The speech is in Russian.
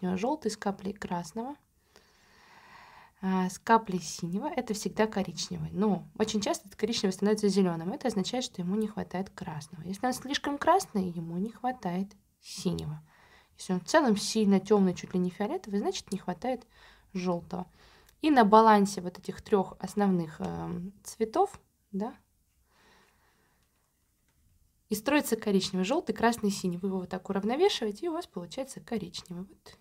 желтый с каплей красного, с каплей синего. Это всегда коричневый. Но очень часто этот коричневый становится зеленым. Это означает, что ему не хватает красного. Если он слишком красный, ему не хватает синего. Если он в целом сильно темный, чуть ли не фиолетовый, значит не хватает желтого. И на балансе вот этих трех основных цветов, да, и строится коричневый, желтый, красный, синий. Вы его вот так уравновешиваете, и у вас получается коричневый. Вот